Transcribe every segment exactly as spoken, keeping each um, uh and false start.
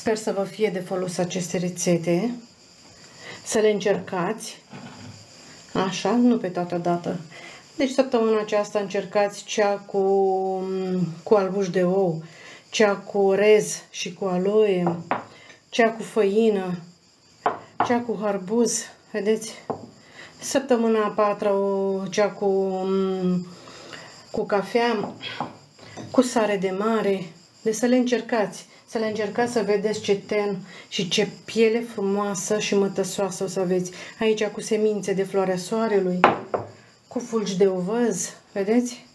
Sper să vă fie de folos aceste rețete, să le încercați, așa, nu pe toată dată. Deci săptămâna aceasta încercați cea cu, cu albuș de ou, cea cu orez și cu aloe, cea cu făină, cea cu harbuz, vedeți? Săptămâna a patra, cea cu, cu cafea, cu sare de mare. Deci să le încercați, să le încercați să vedeți ce ten și ce piele frumoasă și mătăsoasă o să aveți. Aici cu semințe de floarea soarelui, cu fulgi de ovăz, vedeți?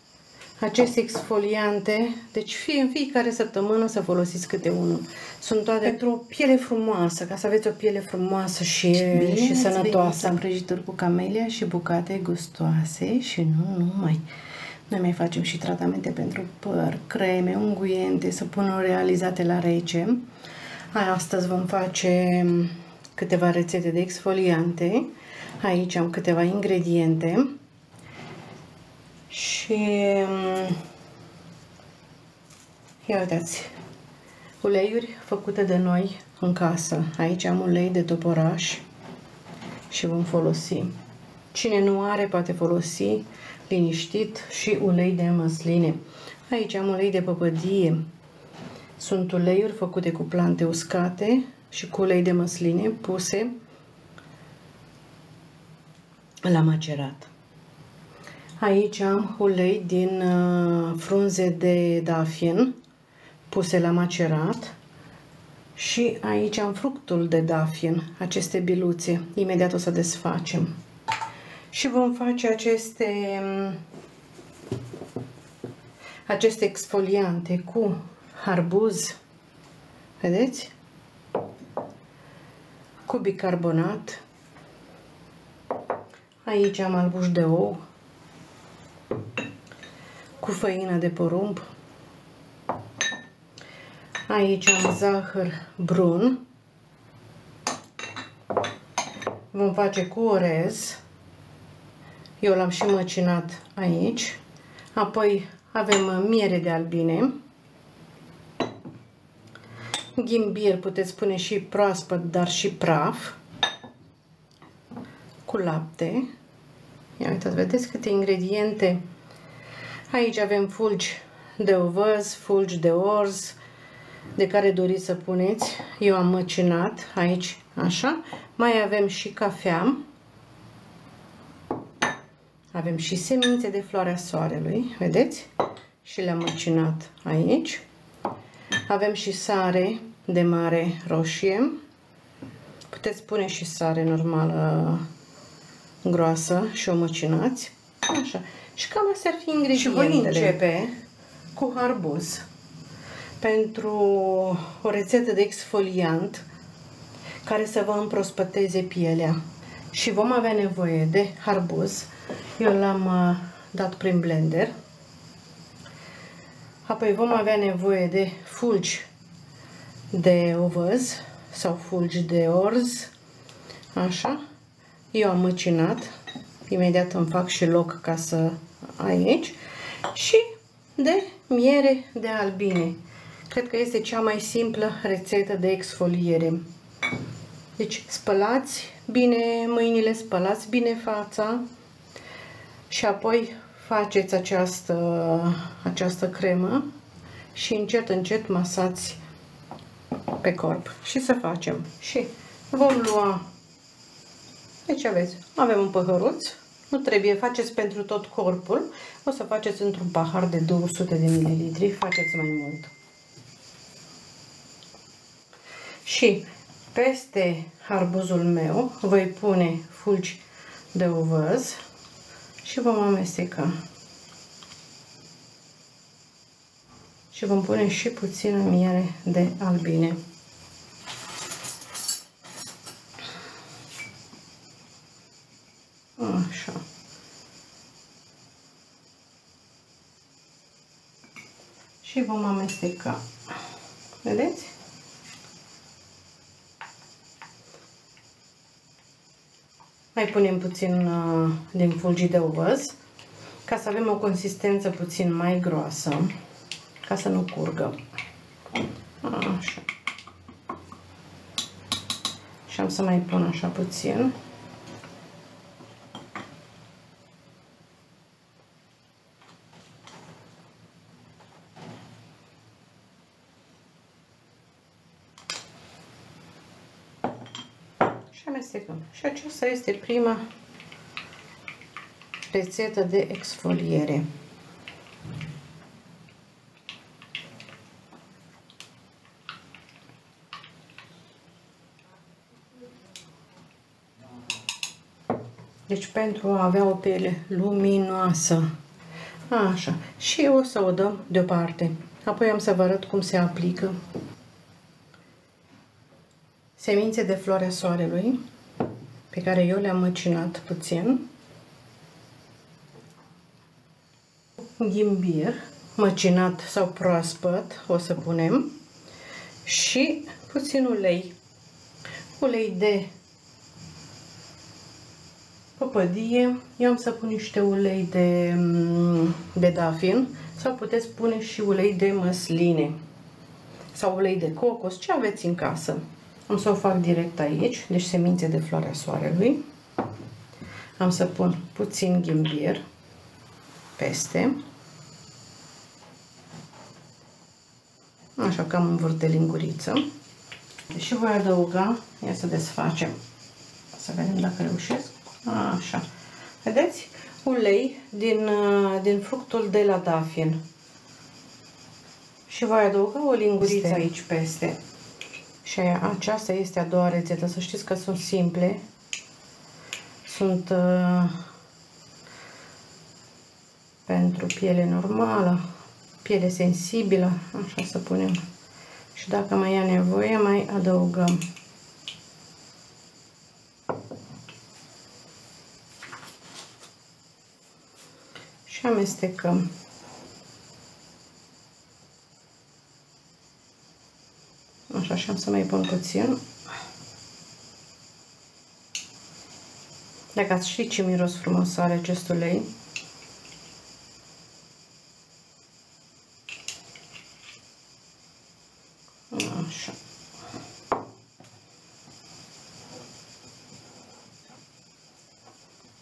Aceste exfoliante, deci fie în fiecare săptămână să folosiți câte unul. Sunt toate pentru o piele frumoasă, ca să aveți o piele frumoasă și, bine, și sănătoasă. Am prăjituri cu camelia și bucate gustoase și nu numai. Noi mai facem și tratamente pentru păr, creme, unguiente, săpunuri realizate la rece. Astăzi vom face câteva rețete de exfoliante. Aici am câteva ingrediente. Și ia uitați, uleiuri făcute de noi în casă. Aici am ulei de toporaș și vom folosi. Cine nu are poate folosi liniștit și ulei de măsline. Aici am ulei de păpădie. Sunt uleiuri făcute cu plante uscate și cu ulei de măsline puse la macerat. Aici am ulei din frunze de dafin puse la macerat și aici am fructul de dafin, aceste biluțe. Imediat o să desfacem. Și vom face aceste, aceste exfoliante cu harbuz, vedeți? Cu bicarbonat. Aici am albuș de ou. Cu făină de porumb. Aici am zahăr brun. Vom face cu orez. Eu l-am și măcinat aici. Apoi avem miere de albine. Ghimbir, puteți pune și proaspăt, dar și praf. Cu lapte. Ia uitați, vedeți câte ingrediente. Aici avem fulgi de ovăz, fulgi de orz, de care doriți să puneți. Eu am măcinat aici, așa. Mai avem și cafea. Avem și semințe de floarea soarelui, vedeți? Și le-am măcinat aici. Avem și sare de mare roșie. Puteți pune și sare normală groasă și o măcinați. Așa. Și cam astea ar fi ingredientele. Și voi începe cu harbuz. Pentru o rețetă de exfoliant care să vă împrospăteze pielea. Și vom avea nevoie de harbuz. Eu l-am dat prin blender. Apoi vom avea nevoie de fulgi de ovăz sau fulgi de orz. Așa. Eu am măcinat. Imediat îmi fac și loc ca să aici. Și de miere de albine. Cred că este cea mai simplă rețetă de exfoliere. Deci spălați bine mâinile, spălați bine fața și apoi faceți această, această cremă și încet, încet masați pe corp. Și să facem. Și vom lua, deci aveți, avem un păhăruț, nu trebuie, faceți pentru tot corpul, o să faceți într-un pahar de două sute de mililitri, faceți mai mult. Și peste harbuzul meu voi pune fulgi de ovăz și vom amesteca. Și vom pune și puțină miere de albine. Așa. Și vom amesteca. Vedeți? Mai punem puțin uh, din fulgi de ovăz, ca să avem o consistență puțin mai groasă, ca să nu curgă. Așa. și am să mai pun așa puțin. Și amestecăm. Și aceasta este prima rețetă de exfoliere. Deci pentru a avea o piele luminoasă. Așa. Și o să o dăm deoparte. Apoi am să vă arăt cum se aplică. Semințe de floarea soarelui, pe care eu le-am măcinat puțin. Ghimbir, măcinat sau proaspăt, o să punem. Și puțin ulei. Ulei de păpădie. Eu am să pun niște ulei de, de dafin, sau puteți pune și ulei de măsline sau ulei de cocos, ce aveți în casă. Am să o fac direct aici, deci semințe de floarea soarelui. Am să pun puțin ghimbir peste. Așa, cam un vârf de linguriță. Și voi adăuga, ia să desfacem, să vedem dacă reușesc. Așa, vedeți? Ulei din, din fructul de la dafin. Și voi adăuga o linguriță aici peste. Și aceasta este a doua rețetă. Să știți că sunt simple. Sunt uh, pentru piele normală, piele sensibilă. Așa să punem. Și dacă mai e nevoie, mai adăugăm. Și amestecăm. Așa, și am să mai pun puțin. Dacă ați ști ce miros frumos are acest ulei. Așa.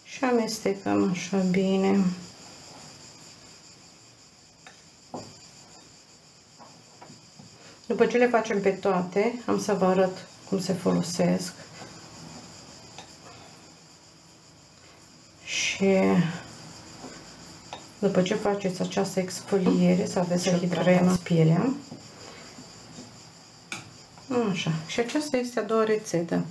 Și amestecăm așa bine. După ce le facem pe toate, am să vă arăt cum se folosesc. Și după ce faceți această exfoliere, să aveți o hidratare pielea. Așa. Și aceasta este a doua rețetă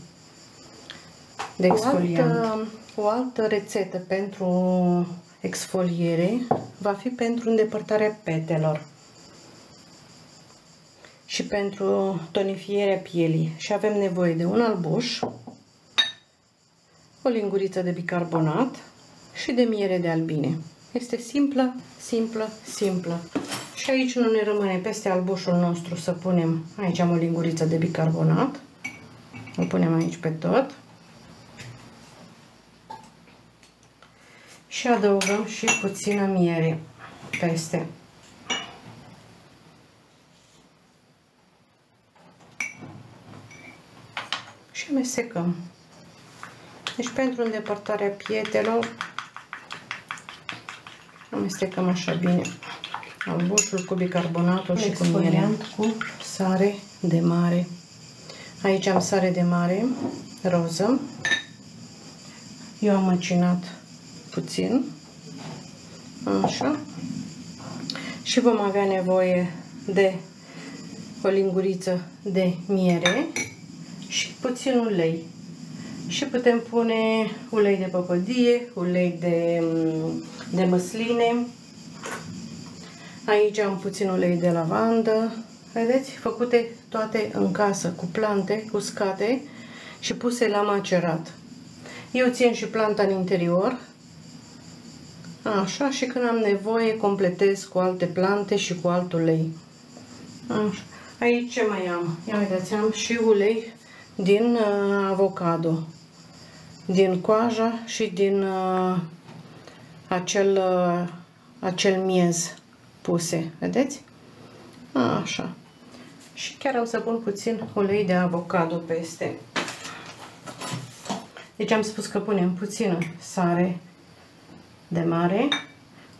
de exfoliant. O altă, o altă rețetă pentru exfoliere va fi pentru îndepărtarea petelor și pentru tonifierea pielii. Și avem nevoie de un albuș, o linguriță de bicarbonat și de miere de albine. Este simplă, simplă, simplă. Și aici nu ne rămâne peste albușul nostru să punem, aici am o linguriță de bicarbonat, o punem aici pe tot și adăugăm și puțină miere peste. Și amestecăm. Deci pentru îndepărtarea pietelor amestecăm așa bine albușul cu bicarbonatul și cu mierea. Cu sare de mare. Aici am sare de mare roză. Eu am măcinat puțin. Așa. Și vom avea nevoie de o linguriță de miere și puțin ulei. Și putem pune ulei de păpădie, ulei de, de măsline. Aici am puțin ulei de lavandă. Vedeți? Făcute toate în casă, cu plante uscate și puse la macerat. Eu țin și planta în interior. Așa, și când am nevoie completez cu alte plante și cu alt ulei. Așa. Aici ce mai am? Ia uitați, am și ulei din uh, avocado, din coaja și din uh, acel, uh, acel miez puse, vedeți? Așa. Și chiar am să pun puțin ulei de avocado peste. Deci am spus că punem puțină sare de mare,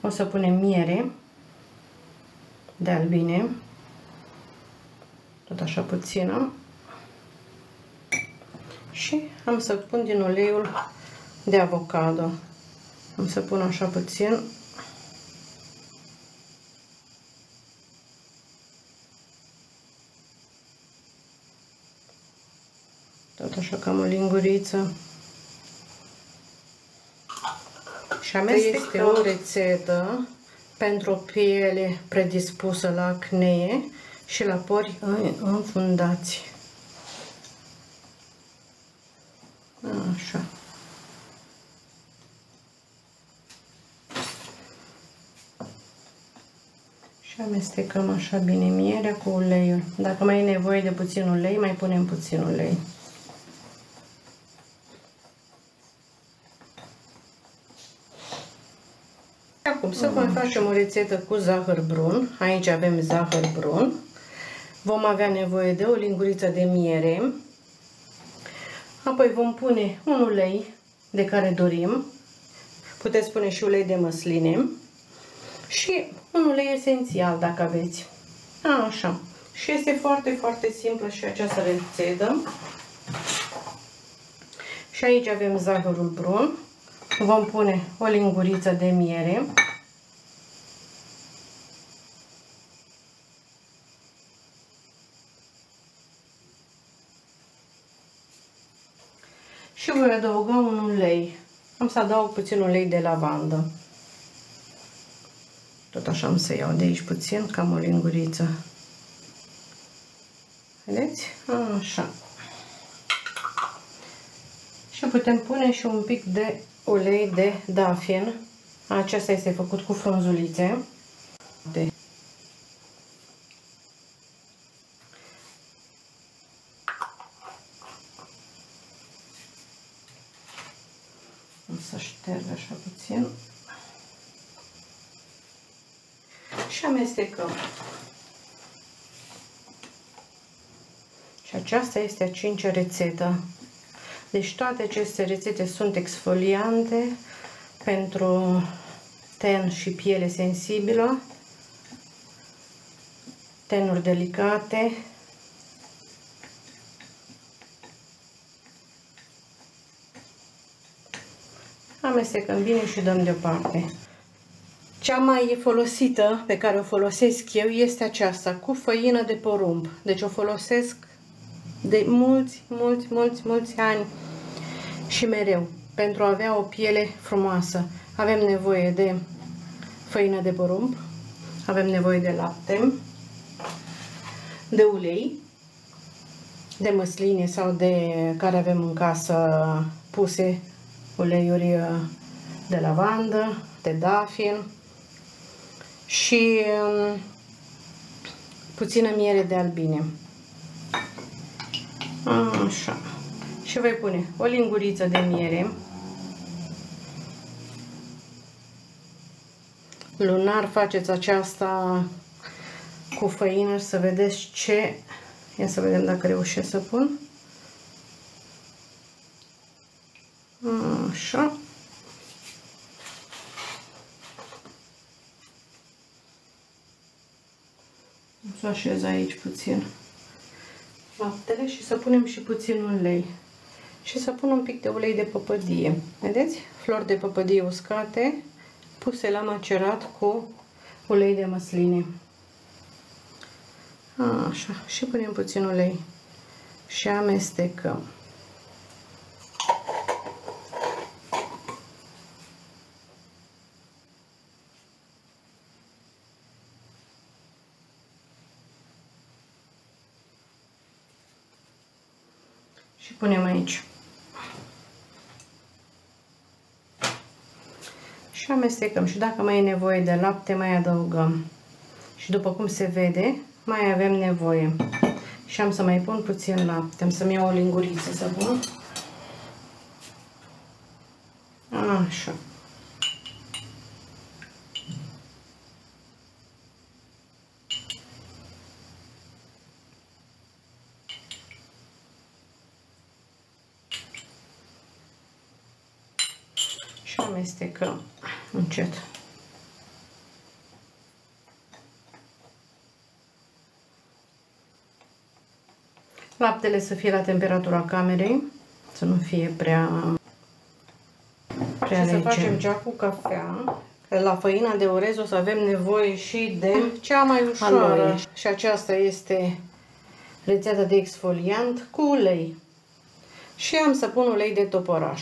o să punem miere de albine, tot așa puțină, și am să pun din uleiul de avocado. Am să pun așa puțin. Tot așa, cam o linguriță. Și este o rețetă pentru o piele predispusă la acne și la pori înfundați. Așa. Și amestecăm așa bine mierea cu uleiul. Dacă mai e nevoie de puțin ulei, mai punem puțin ulei. Acum să mai facem o rețetă cu zahăr brun. Aici avem zahăr brun. Vom avea nevoie de o linguriță de miere. Apoi vom pune un ulei de care dorim. Puteți pune și ulei de măsline. Și un ulei esențial dacă aveți. Așa. Și este foarte, foarte simplă și această rețetă. Și aici avem zahărul brun. Vom pune o linguriță de miere. Și voi adăuga un ulei. Am să adaug puțin ulei de lavandă. Tot așa am să iau de aici puțin, cam o linguriță. Vedeți? Așa. Și putem pune și un pic de ulei de dafin. Acesta este făcut cu frunzulițe. O să șterg așa puțin. Și amestecăm. Și aceasta este a cincea rețetă. Deci toate aceste rețete sunt exfoliante pentru ten și piele sensibilă, tenuri delicate. Amestecăm bine și dăm deoparte. Cea mai folosită pe care o folosesc eu este aceasta cu făină de porumb. Deci o folosesc de mulți, mulți, mulți, mulți ani și mereu pentru a avea o piele frumoasă. Avem nevoie de făină de porumb, avem nevoie de lapte, de ulei, de măsline sau de care avem în casă puse, uleiuri de lavandă, de dafin și puțină miere de albine. Așa. Și voi pune o linguriță de miere, lunar faceți aceasta cu făină să vedeți ce, ia să vedem dacă reușesc să pun. Așa. Să așez aici puțin laptele și să punem și puțin ulei. Și să pun un pic de ulei de păpădie. Vedeți? Flori de păpădie uscate puse la macerat cu ulei de măsline. Așa. Și punem puțin ulei. Și amestecăm. Și punem aici. Și amestecăm. Și dacă mai e nevoie de lapte, mai adăugăm. Și după cum se vede, mai avem nevoie. Și am să mai pun puțin lapte. Am să-mi iau o linguriță să pun. Așa. și amestecăm încet. Laptele să fie la temperatura camerei, să nu fie prea, prea și să facem cea cu cafea. La făina de orez o să avem nevoie și de cea mai ușoară. Aloe. Și aceasta este rețeta de exfoliant cu ulei. Și am să pun ulei de toporaș.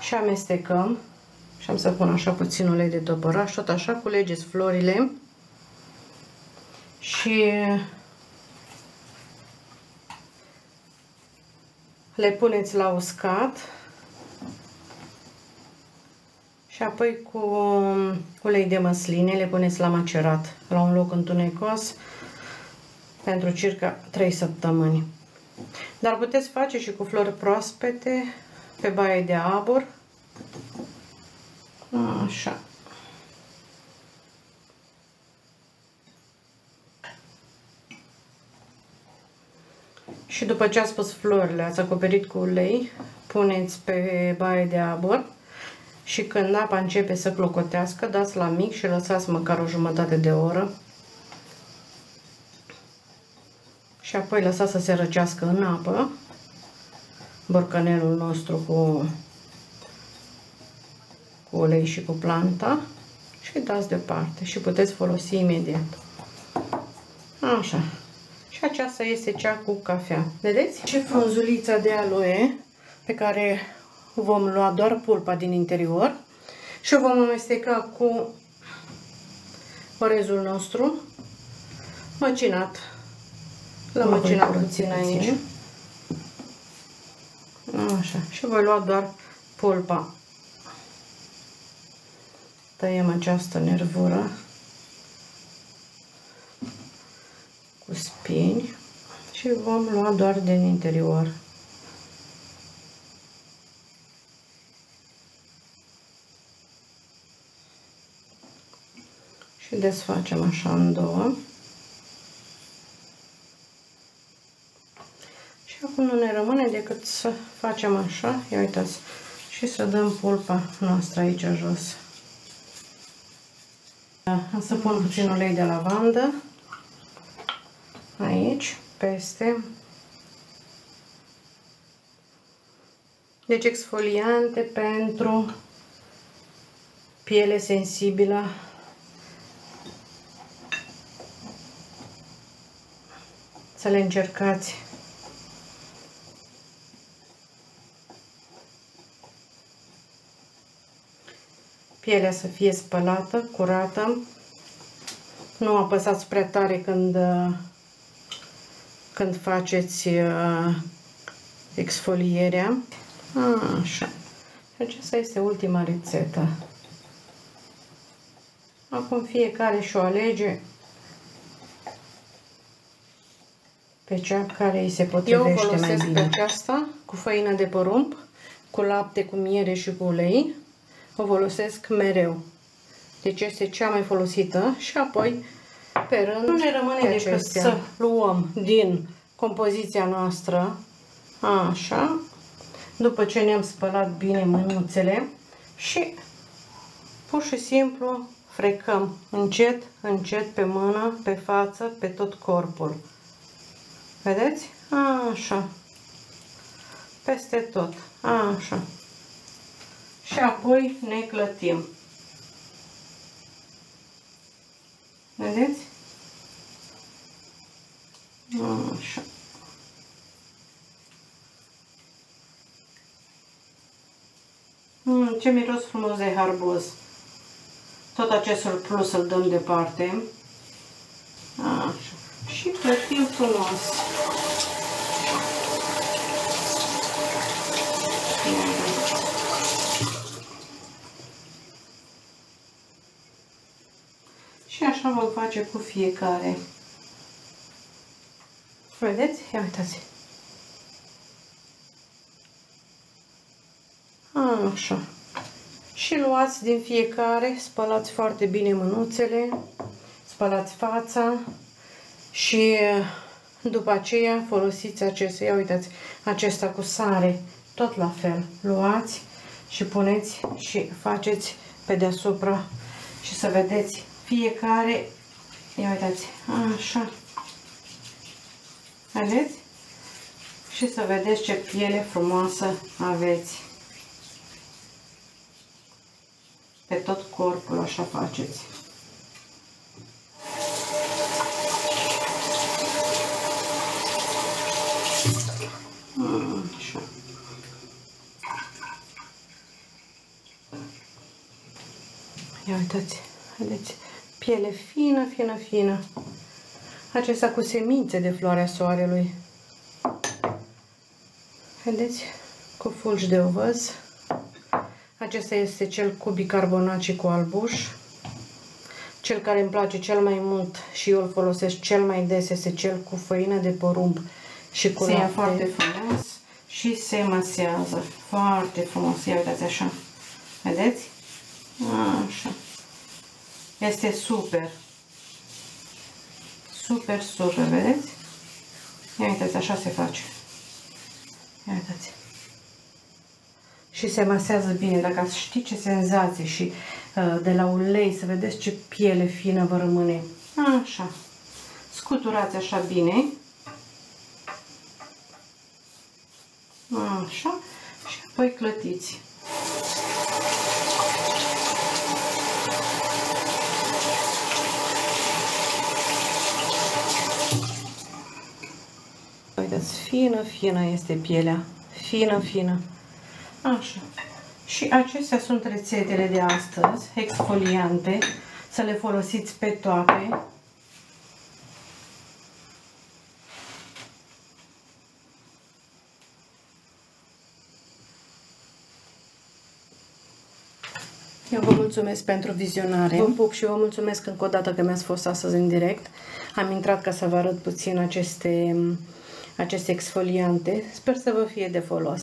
Și amestecăm. Și am să pun așa puțin ulei de toporaș. Tot așa culegeți florile. Și le puneți la uscat. Și apoi cu ulei de măsline le puneți la macerat, la un loc întunecos, pentru circa trei săptămâni. Dar puteți face și cu flori proaspete, pe baie de abur. Așa. Și după ce ați pus florile, ați acoperit cu ulei, puneți pe baie de abur. Și când apa începe să clocotească, dați la mic și lăsați măcar o jumătate de oră. Și apoi lăsați să se răcească în apă borcanelul nostru cu, cu ulei și cu planta și dați deoparte și puteți folosi imediat. Așa. Și aceasta este cea cu cafea. Vedeți? Și frunzulița de aloe pe care vom lua doar pulpa din interior și o vom amesteca cu orezul nostru măcinat. L-am măcinat puțin aici. Așa. Și voi lua doar pulpa. Tăiem această nervură cu spini și vom lua doar din interior. Și desfacem așa în două. Și acum nu ne rămâne decât să facem așa, ia uitați, și să dăm pulpa noastră aici jos. Am să pun puțin ulei de lavandă aici, peste. Deci exfoliante pentru piele sensibilă. Să le încercați. Pielea să fie spălată, curată. Nu apăsați prea tare când, când faceți exfolierea. Așa. Aceasta este ultima rețetă. Acum fiecare și-o alege pe cea care îi se potrivește mai bine. Eu folosesc pe aceasta cu făină de porumb, cu lapte, cu miere și cu ulei. O folosesc mereu. Deci este cea mai folosită și apoi pe rând nu ne rămâne decât acestea. Să luăm din compoziția noastră așa, după ce ne-am spălat bine mânuțele și pur și simplu frecăm încet, încet pe mână, pe față, pe tot corpul. Vedeți? Așa. Peste tot. Așa. Și apoi ne clătim. Vedeți? Așa. Mm, ce miros frumos de harbuz. Tot acestul plus îl dăm departe. Așa. Și clătim frumos. Și așa vom face cu fiecare. Vedeți? Ia uitați. Așa. Și luați din fiecare, spălați foarte bine mânuțele, spălați fața și după aceea folosiți acesta. Ia uitați, acesta cu sare, tot la fel. Luați și puneți și faceți pe deasupra și să vedeți fiecare. Ia uitați, așa. Vedeți? Și să vedeți ce piele frumoasă aveți. Pe tot corpul așa faceți. Așa. Ia uitați, vedeți? Piele fină, fină, fină. Acesta cu semințe de floarea soarelui. Vedeți? Cu fulgi de ovăz. Acesta este cel cu bicarbonat și cu albuș. Cel care îmi place cel mai mult și eu îl folosesc cel mai des este cel cu făină de porumb și cu lapte. Foarte frumos și se masează. Foarte frumos. Ia uitați așa. Vedeți? Așa. Este super. Super, super. Vedeți? Ia uitați, așa se face. Ia uitați. Și se masează bine. Dacă ați ști ce senzație și uh, de la ulei, să vedeți ce piele fină vă rămâne. Așa. Scuturați așa bine. Așa. Și apoi clătiți. Uitați, fină, fină este pielea. Fină, fină. Așa. Și acestea sunt rețetele de astăzi, exfoliante, să le folosiți pe toate. Eu vă mulțumesc pentru vizionare. Vă pup și vă mulțumesc încă o dată că mi-ați fost astăzi în direct. Am intrat ca să vă arăt puțin aceste, aceste exfoliante. Sper să vă fie de folos.